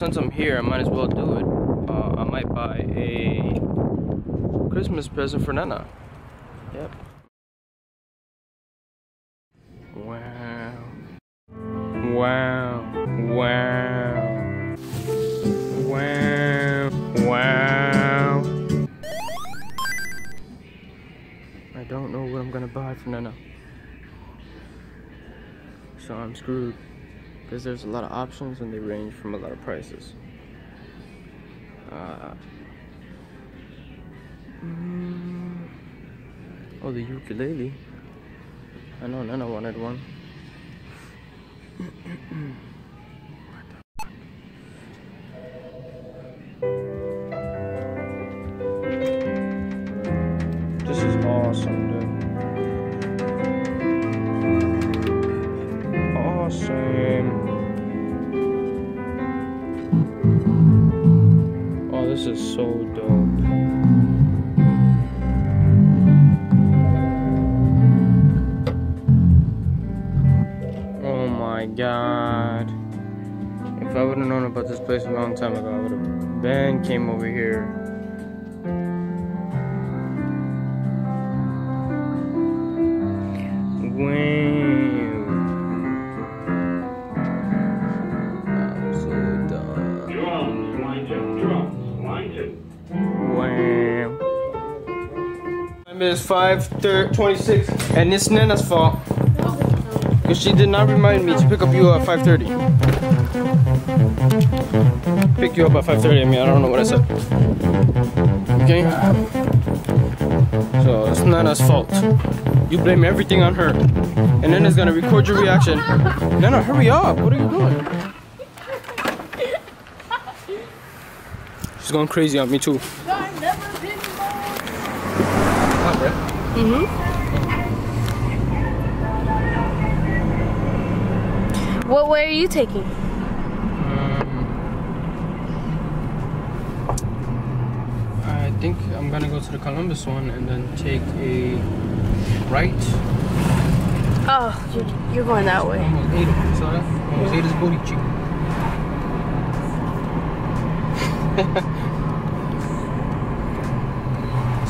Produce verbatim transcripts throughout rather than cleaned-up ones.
Since I'm here, I might as well do it. Uh, I might buy a Christmas present for Nana. Yep. Wow. Wow. Wow. Wow. Wow. I don't know what I'm gonna buy for Nana. So I'm screwed. Because there's a lot of options and they range from a lot of prices. Uh, mm, oh, the ukulele. I know Nana wanted one. This is awesome, dude. Awesome. Oh, this is so dope. Oh my god. If I would have known about this place a long time ago, I would have been came over here. Wow. I'm so dumb. Drums, line two, drums, line two. Wow. Time is five twenty-six and it's Nana's fault. Because she did not remind me to pick up you at five thirty. Pick you up at five thirty, I mean, I don't know what I said. Okay? So, it's Nana's fault. You blame everything on her. And Nana's gonna record your reaction. Nana, hurry up! What are you doing? She's going crazy on me, too. I've never been born. Mm-hmm. What way are you taking? Um, I think I'm gonna go to the Columbus one and then take a right. Oh, you're, you're going that way. Almost ate it. Saw that? Almost ate his booty cheek.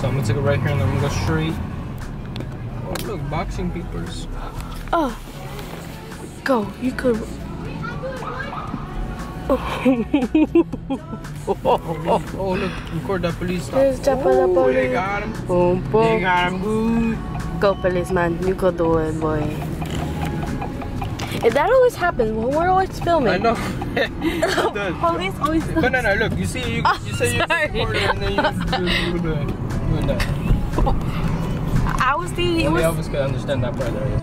So I'm gonna take a right here and then I'm gonna go straight. Oh look, boxing peepers. Oh. Go, you could. Oh, oh, oh, oh, look, record that police stop. There's the police. Oh, they got him. Boom, boom. They got him good. Go, policeman, you could do it, boy. If that always happens, well, we're always filming. I know. It does. Police always. But no, no, look, you see, you, oh, you say you record it and then you do it. Doing that. I was thinking. Only Elvis could understand that part there.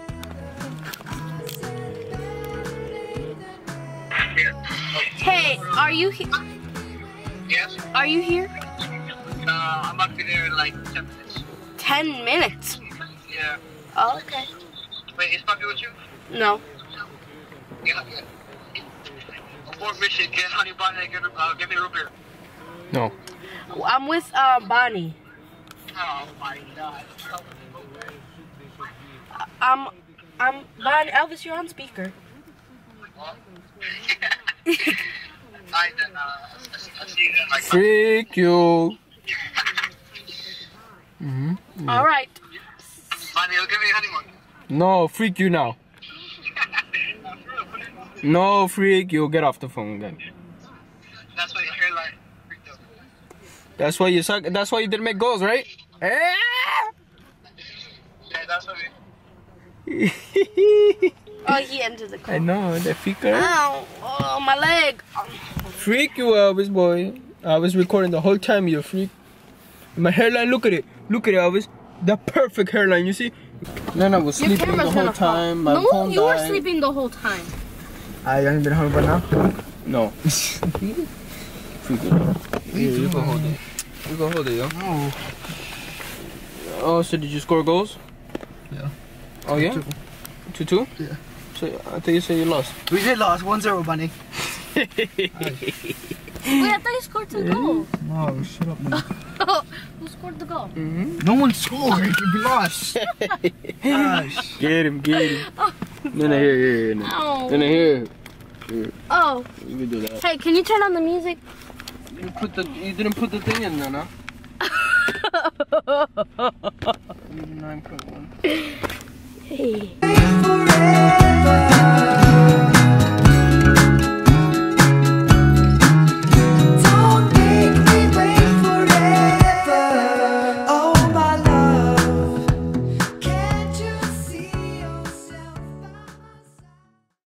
Hey, are you here? Yes. Are you here? Uh, I'm about to be there in like ten minutes. ten minutes? Yeah. Oh, okay. Wait, is Poppy with you? No. Yeah, yeah. Abort mission, get Honey Bonnie and get, uh, get me a root beer. No. I'm with uh, Bonnie. Oh my god. I'm, I'm, Bonnie, Elvis, you're on speaker. What? I, then, uh, I see that, like, freak you. Mm-hmm. Yeah. All right. Bonnie, give me honeymoon. No, freak you now. No, freak you. Get off the phone then. That's why your hairline freaked out. That's why you suck. That's why you didn't make goals, right? Yeah, that's what we... Oh, he entered the car. I know, the ficker. Ow, oh, my leg. Freak you, Elvis, boy. I was recording the whole time, you freak. My hairline, look at it. Look at it, Elvis. The perfect hairline, you see? Nana was Your sleeping the whole time. My no, phone you died. Were sleeping the whole time. I haven't been home by now? No. Freak you. Yeah, you go hold it. You go hold it, yo. No. Oh, so did you score goals? Yeah. Oh, yeah? two two? Two, two? Yeah. So, I thought you said you lost. We did lose, one zero, Bunny. Wait, I thought you scored two yeah. goals. No, shut up, man. Who scored the goal? Mm-hmm. No one scored. We lost. Gosh. Get him, get him. Then I hear, here, here. Then I hear. Here. Oh. You can do that. Hey, can you turn on the music? You put the you didn't put the thing in then, huh? nine point one.